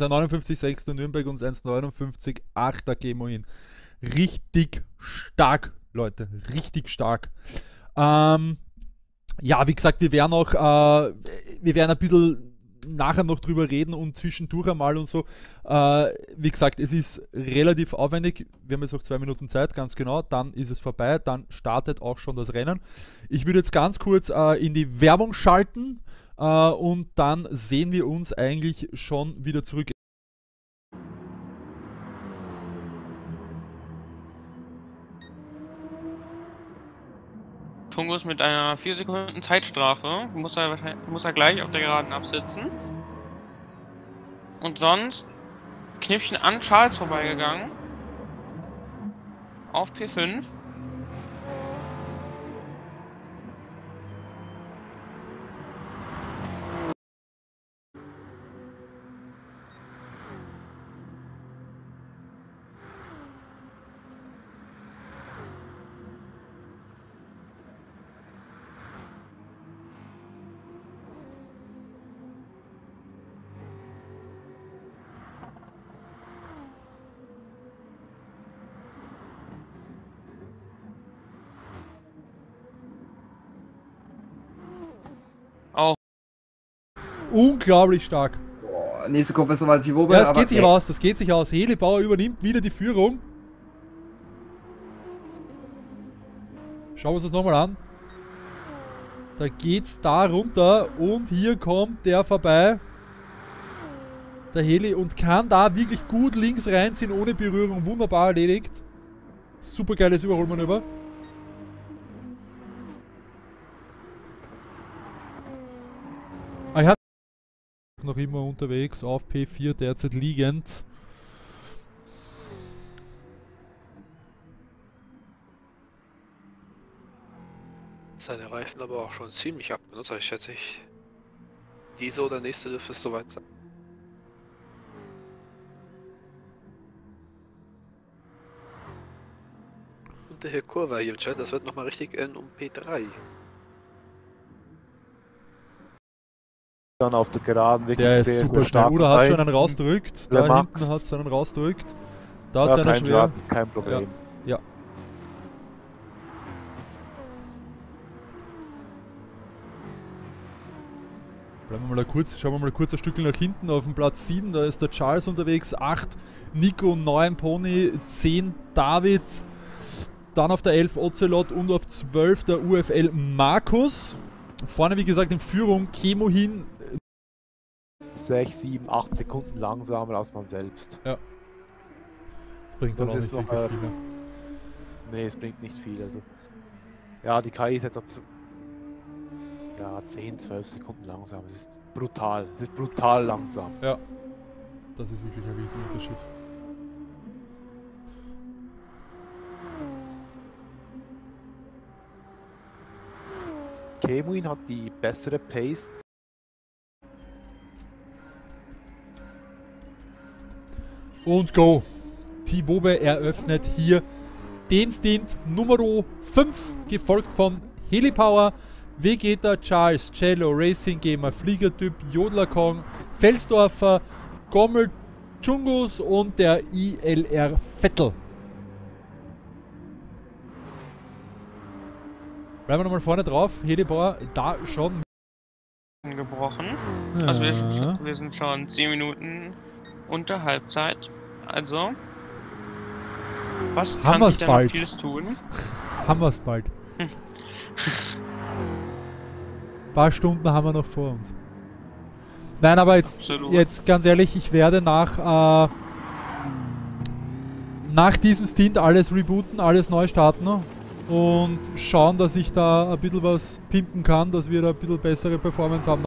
1,59,6. Nürnberg und 1,59,8. Kemohin. Richtig stark, Leute. Richtig stark. Ja, wie gesagt, wir werden ein bisschen nachher noch drüber reden und zwischendurch einmal und so. Wie gesagt, es ist relativ aufwendig. Wir haben jetzt noch 2 Minuten Zeit, ganz genau. Dann ist es vorbei, dann startet auch schon das Rennen. Ich würde jetzt ganz kurz in die Werbung schalten und dann sehen wir uns eigentlich schon wieder zurück. Fungus mit einer 4 Sekunden Zeitstrafe, muss er gleich auf der Geraden absitzen. Und sonst Knüppchen an Charles vorbeigegangen. Auf P5. Unglaublich stark. Boah, nächste Kurve ist nochmal die Wobe. Ja, das geht sich aus, das geht sich aus. Heli Bauer übernimmt wieder die Führung. Schauen wir uns das nochmal an. Da geht's da runter und hier kommt der vorbei. Der Heli und kann da wirklich gut links reinziehen ohne Berührung. Wunderbar erledigt. Super geiles Überholmanöver. Noch immer unterwegs auf P4 derzeit liegend. Seine Reifen aber auch schon ziemlich abgenutzt, ich schätze ich. Diese oder nächste dürfte es soweit sein. Und der Herr Kurva hier im Chat, das wird nochmal richtig enden um P3. Auf der Geraden wirklich der sehr, ist super stark. Oder hat schon einen rausdrückt. Da Max. Hinten hat es einen rausdrückt. Da hat es einen schwer. Kein Problem. Ja. Ja. Bleiben wir mal kurz, schauen wir mal kurz ein Stück nach hinten auf den Platz 7. Da ist der Charles unterwegs. 8 Nico, 9 Pony, 10 David. Dann auf der 11 Ocelot und auf 12 der UFL Markus. Vorne wie gesagt in Führung Kemohin. 6, 7, 8 Sekunden langsamer als man selbst. Ja. Das bringt das auch nicht wirklich viel mehr. Nee, es bringt nicht viel. Also. Ja, die KI ist etwa ja, 10, 12 Sekunden langsam. Es ist brutal. Es ist brutal langsam. Ja. Das ist wirklich ein Riesenunterschied. Kemohin hat die bessere Pace. Und go! Die Wobe eröffnet hier den Stint Nummer 5, gefolgt von Helipower, Vegeta, Charles, Cello, Racing Gamer, Fliegertyp, Jodlerkong, Felsdorfer, Gommel Dschungus und der ILR Vettel. Bleiben wir nochmal vorne drauf. Helipower da schon gebrochen. Ja. Also wir sind schon 10 Minuten unter Halbzeit. Also, was kann sich da noch vieles tun? Haben wir es bald. Ein paar Stunden haben wir noch vor uns. Nein, aber jetzt ganz ehrlich, ich werde nach diesem Stint alles rebooten, alles neu starten. Und schauen, dass ich da ein bisschen was pimpen kann, dass wir da ein bisschen bessere Performance haben.